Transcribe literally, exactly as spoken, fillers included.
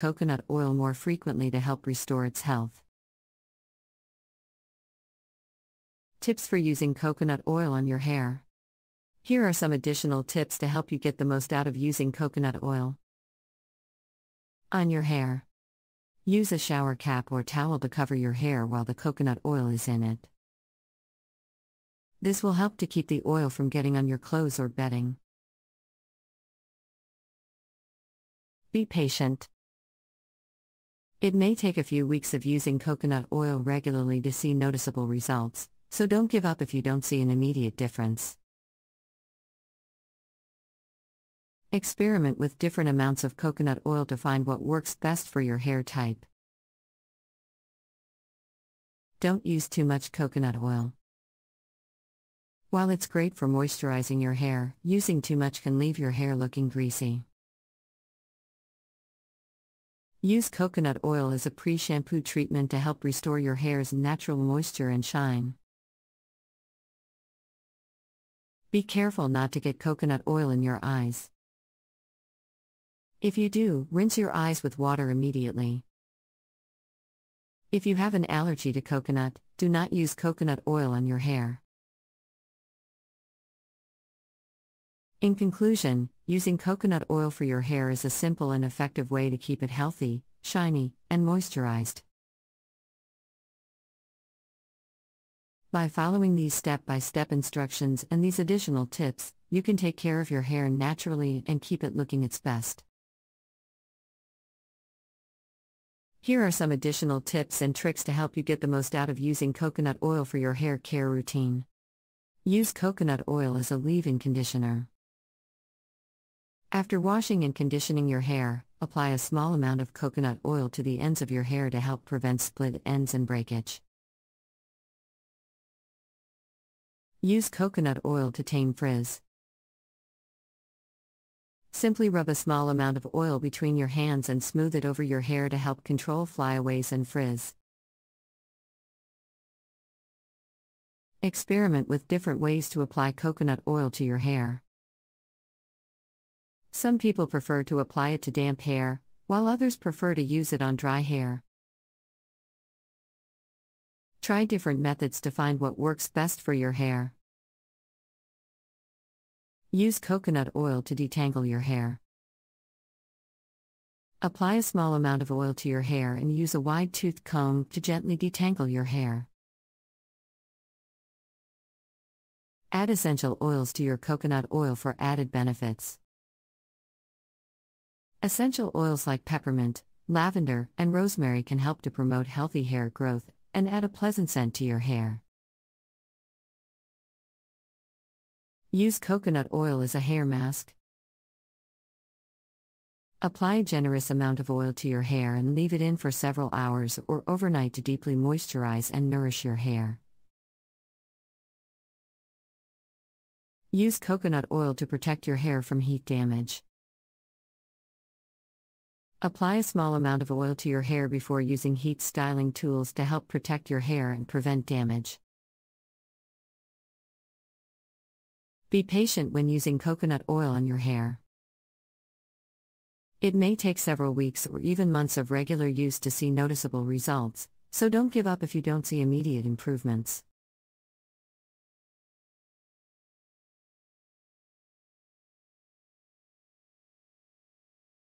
coconut oil more frequently to help restore its health. Tips for using coconut oil on your hair. Here are some additional tips to help you get the most out of using coconut oil on your hair. Use a shower cap or towel to cover your hair while the coconut oil is in it. This will help to keep the oil from getting on your clothes or bedding. Be patient. It may take a few weeks of using coconut oil regularly to see noticeable results, so don't give up if you don't see an immediate difference. Experiment with different amounts of coconut oil to find what works best for your hair type. Don't use too much coconut oil. While it's great for moisturizing your hair, using too much can leave your hair looking greasy. Use coconut oil as a pre-shampoo treatment to help restore your hair's natural moisture and shine. Be careful not to get coconut oil in your eyes. If you do, rinse your eyes with water immediately. If you have an allergy to coconut, do not use coconut oil on your hair. In conclusion, using coconut oil for your hair is a simple and effective way to keep it healthy, shiny, and moisturized. By following these step-by-step instructions and these additional tips, you can take care of your hair naturally and keep it looking its best. Here are some additional tips and tricks to help you get the most out of using coconut oil for your hair care routine. Use coconut oil as a leave-in conditioner. After washing and conditioning your hair, apply a small amount of coconut oil to the ends of your hair to help prevent split ends and breakage. Use coconut oil to tame frizz. Simply rub a small amount of oil between your hands and smooth it over your hair to help control flyaways and frizz. Experiment with different ways to apply coconut oil to your hair. Some people prefer to apply it to damp hair, while others prefer to use it on dry hair. Try different methods to find what works best for your hair. Use coconut oil to detangle your hair. Apply a small amount of oil to your hair and use a wide-toothed comb to gently detangle your hair. Add essential oils to your coconut oil for added benefits. Essential oils like peppermint, lavender, and rosemary can help to promote healthy hair growth and add a pleasant scent to your hair. Use coconut oil as a hair mask. Apply a generous amount of oil to your hair and leave it in for several hours or overnight to deeply moisturize and nourish your hair. Use coconut oil to protect your hair from heat damage. Apply a small amount of oil to your hair before using heat styling tools to help protect your hair and prevent damage. Be patient when using coconut oil on your hair. It may take several weeks or even months of regular use to see noticeable results, so don't give up if you don't see immediate improvements.